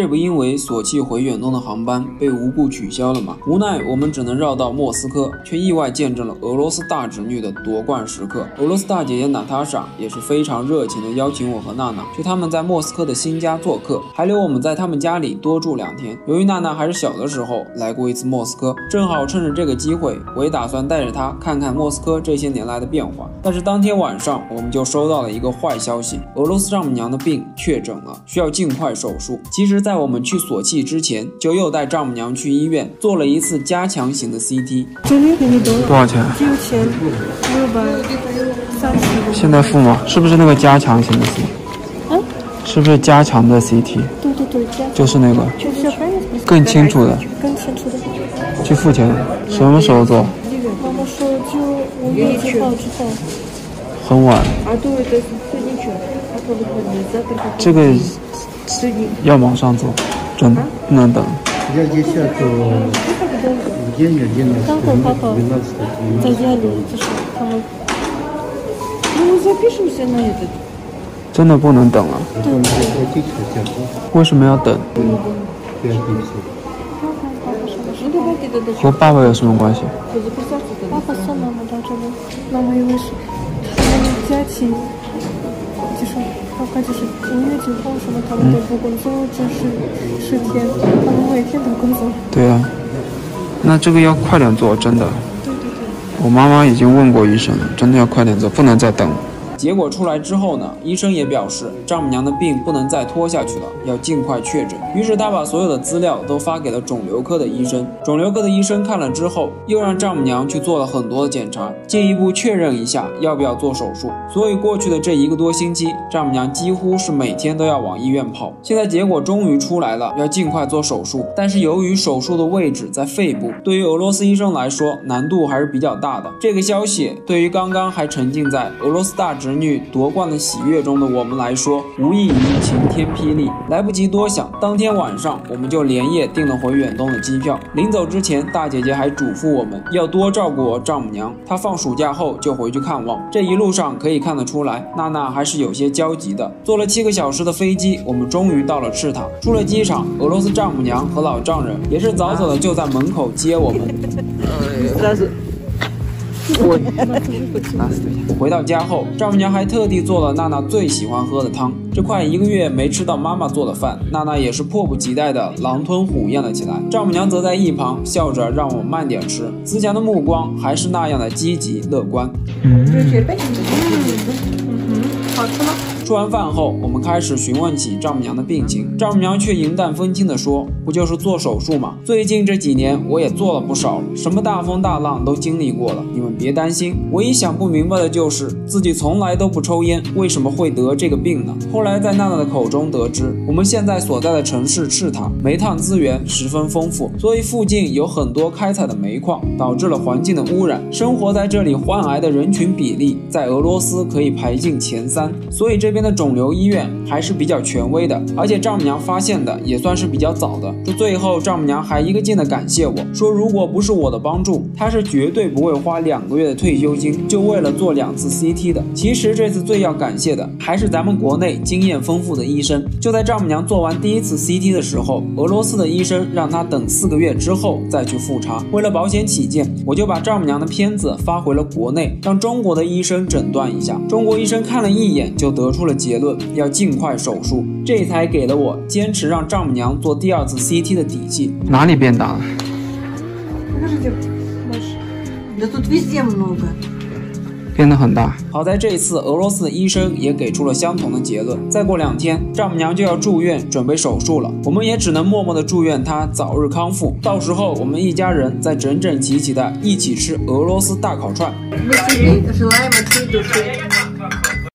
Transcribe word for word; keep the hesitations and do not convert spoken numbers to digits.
这不因为索契回远东的航班被无故取消了吗？无奈我们只能绕到莫斯科，却意外见证了俄罗斯大侄女的夺冠时刻。俄罗斯大姐姐娜塔莎也是非常热情地邀请我和娜娜去他们在莫斯科的新家做客，还留我们在他们家里多住两天。由于娜娜还是小的时候来过一次莫斯科，正好趁着这个机会，我也打算带着她看看莫斯科这些年来的变化。但是当天晚上，我们就收到了一个坏消息：俄罗斯丈母娘的病确诊了，需要尽快手术。其实，在我们去索契之前，就又带丈母娘去医院做了一次加强型的 C T。多少钱？六千六百三十。现在付吗？是不是那个加强型的 C T？ 嗯，是不是加强的 C T？ 对对对，就是那个。更清楚的。更清楚的。去付钱。什么时候做？妈妈说就五月一号之后。很晚。啊对对，最近去。这个。要往上走，真的不能等。真的不能等了。为什么要等？和爸爸有什么关系？爸爸送妈妈到这里，妈妈因为是家庭。他就是无月九号什么，他们都不工作，就是十天，他们每天都工作。对啊，那这个要快点做，真的。对对对。我妈妈已经问过医生了，真的要快点做，不能再等。结果出来之后呢，医生也表示丈母娘的病不能再拖下去了，要尽快确诊。于是他把所有的资料都发给了肿瘤科的医生，肿瘤科的医生看了之后，又让丈母娘去做了很多的检查，进一步确认一下要不要做手术。所以过去的这一个多星期，丈母娘几乎是每天都要往医院跑。现在结果终于出来了，要尽快做手术。但是由于手术的位置在肺部，对于俄罗斯医生来说难度还是比较大的。这个消息对于刚刚还沉浸在俄罗斯大侄女夺冠的喜悦中的我们来说，无异于晴天霹雳。来不及多想，当天晚上我们就连夜订了回远东的机票。临走之前，大姐姐还嘱咐我们要多照顾我丈母娘，她放暑假后就回去看望。这一路上可以看得出来，娜娜还是有些焦急的。坐了七个小时的飞机，我们终于到了赤塔。出了机场，俄罗斯丈母娘和老丈人也是早早的就在门口接我们。但是我回到家后，丈母娘还特地做了娜娜最喜欢喝的汤。这快一个月没吃到妈妈做的饭，娜娜也是迫不及待的狼吞虎咽了起来。丈母娘则在一旁笑着让我慢点吃，慈祥的目光还是那样的积极乐观。嗯嗯，好吃吗？吃完饭后，我们开始询问起丈母娘的病情，丈母娘却云淡风轻地说：“不就是做手术吗？最近这几年我也做了不少了，什么大风大浪都经历过了，你们别担心。”唯一想不明白的就是自己从来都不抽烟，为什么会得这个病呢？后来在娜娜的口中得知，我们现在所在的城市赤塔煤炭资源十分丰富，所以附近有很多开采的煤矿，导致了环境的污染。生活在这里患癌的人群比例在俄罗斯可以排进前三，所以这边的肿瘤医院还是比较权威的，而且丈母娘发现的也算是比较早的。这最后丈母娘还一个劲的感谢我，说如果不是我的帮助，她是绝对不会花两个月的退休金就为了做两次 C T 的。其实这次最要感谢的还是咱们国内经验丰富的医生。就在丈母娘做完第一次 C T 的时候，俄罗斯的医生让她等四个月之后再去复查。为了保险起见，我就把丈母娘的片子发回了国内，让中国的医生诊断一下。中国医生看了一眼就得出了结论，要尽快手术，这才给了我坚持让丈母娘做第二次 C T 的底气。哪里变大了？变得很大。好在这次俄罗斯的医生也给出了相同的结论。再过两天，丈母娘就要住院准备手术了，我们也只能默默的祝愿她早日康复。到时候我们一家人再整整齐齐的一起吃俄罗斯大烤串。